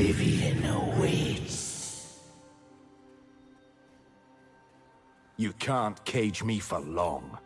Oblivion awaits. You can't cage me for long.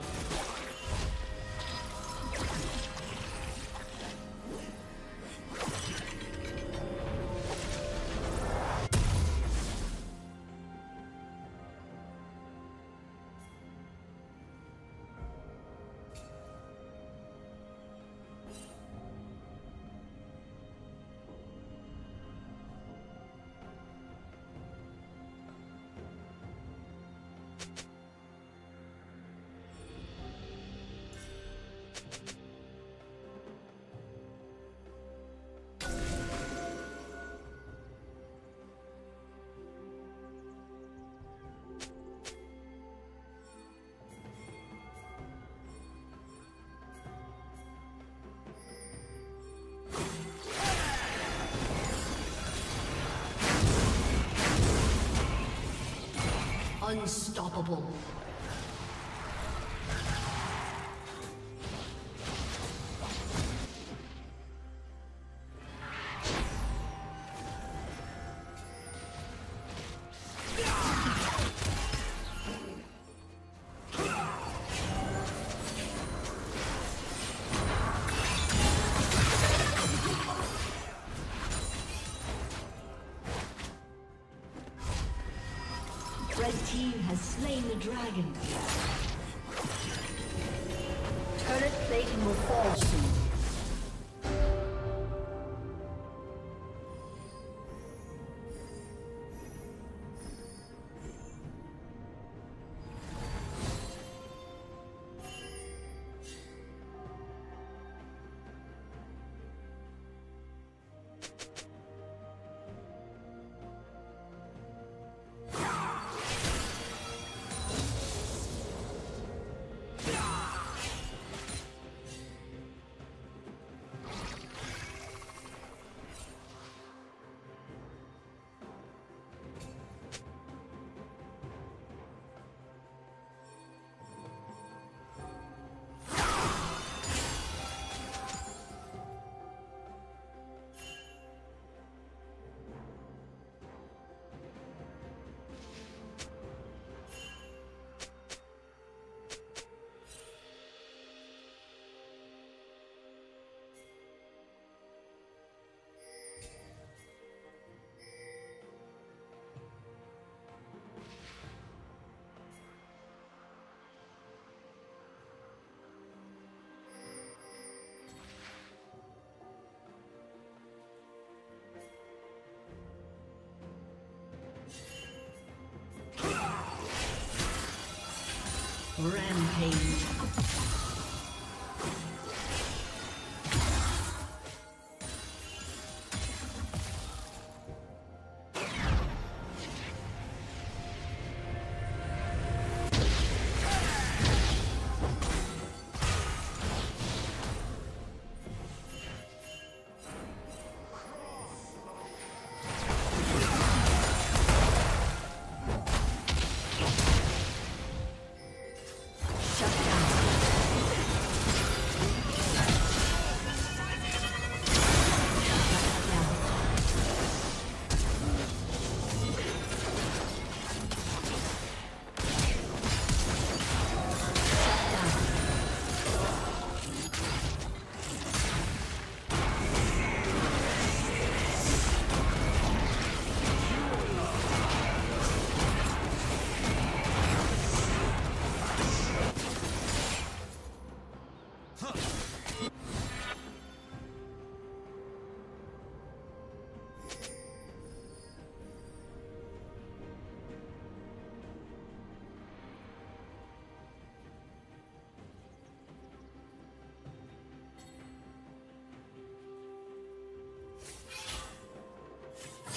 Unstoppable. Has slain the dragon. Turret plating will fall soon. Rampage.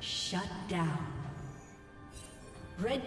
Shut down. Red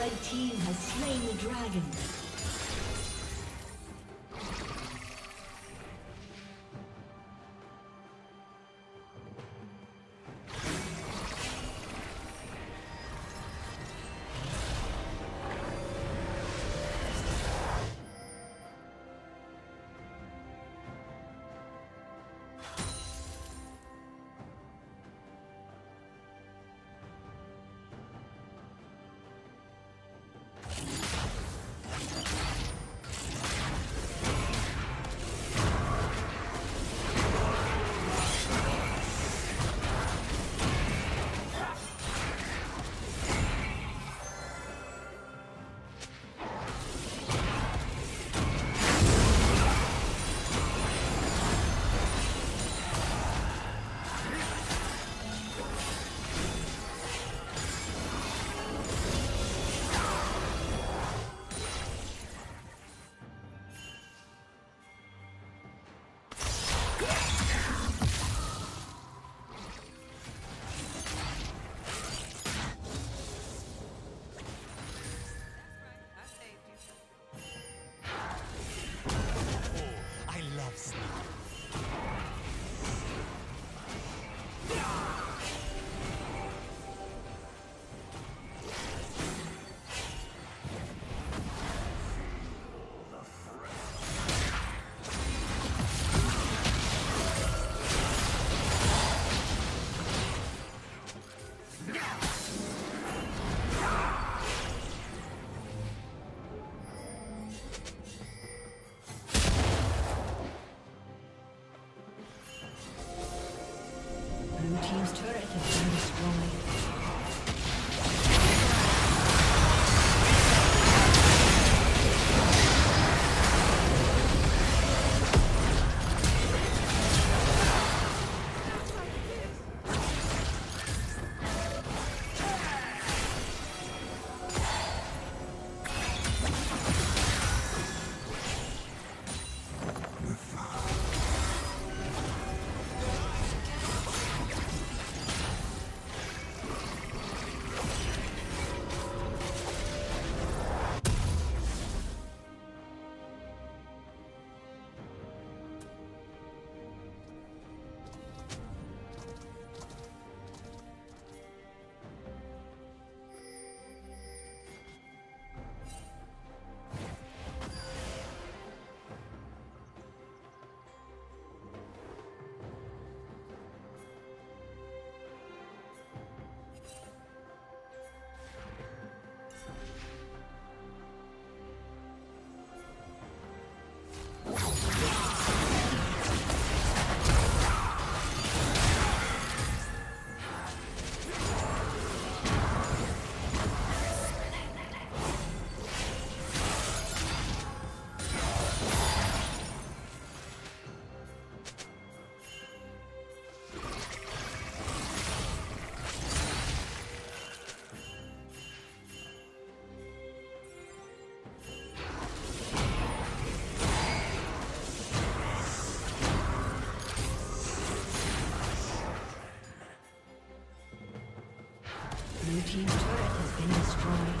Red team has slain the dragon. Blue team's turret has been destroyed.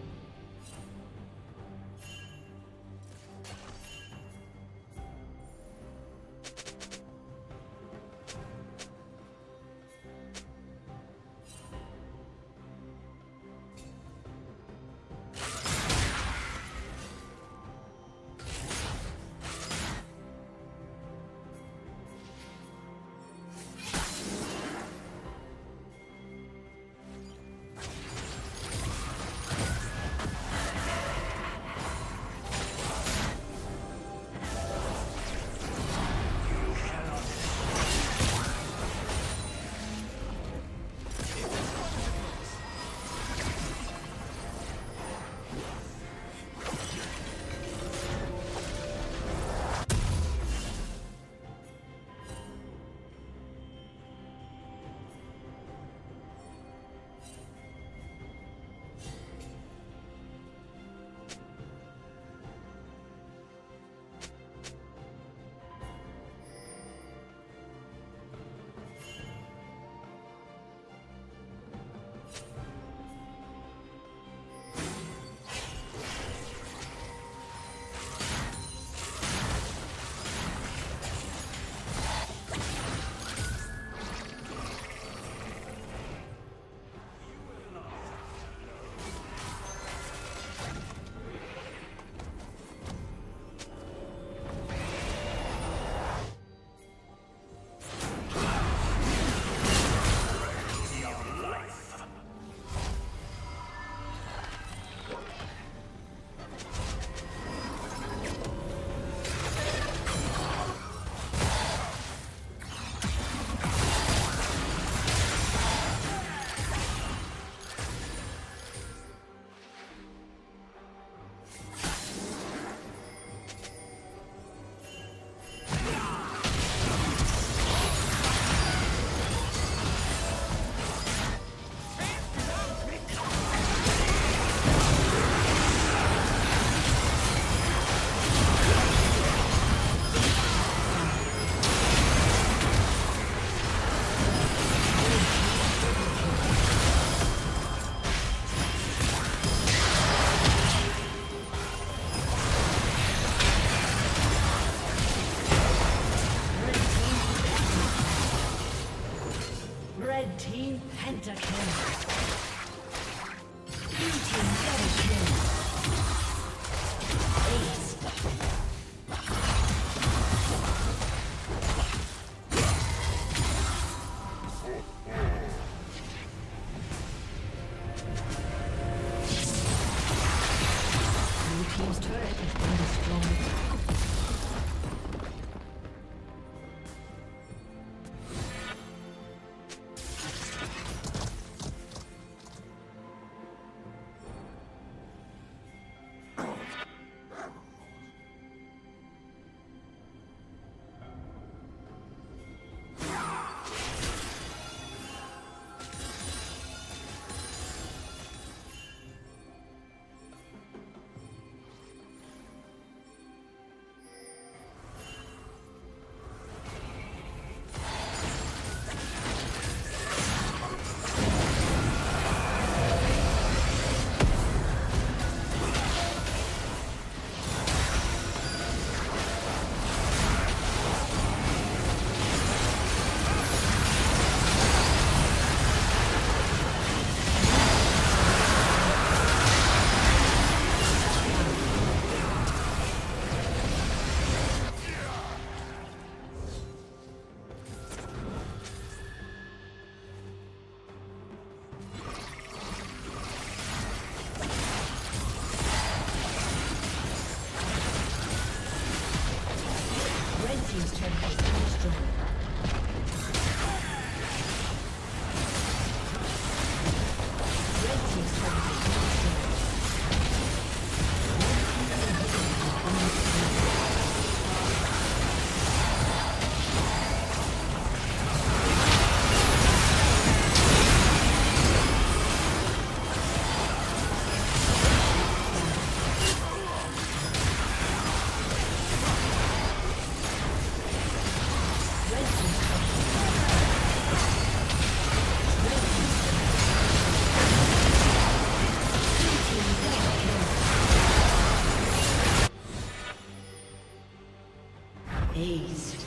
Amazed.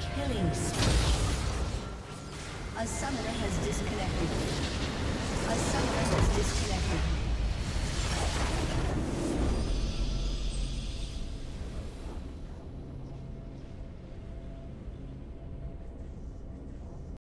Killing spree. A summoner has disconnected.